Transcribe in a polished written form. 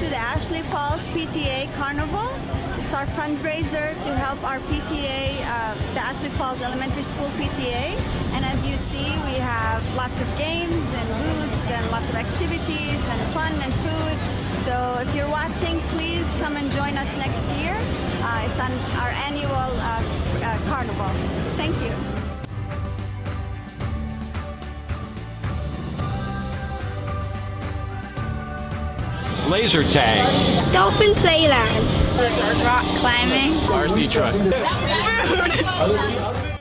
to the Ashley Falls PTA Carnival. It's our fundraiser to help our PTA, the Ashley Falls Elementary School PTA. And as you see, we have lots of games and booths and lots of activities and fun and food. So if you're watching, please come and join us next year. It's on our annual carnival. Thank you. Laser tag. Dolphin playland. Rock climbing. RC truck.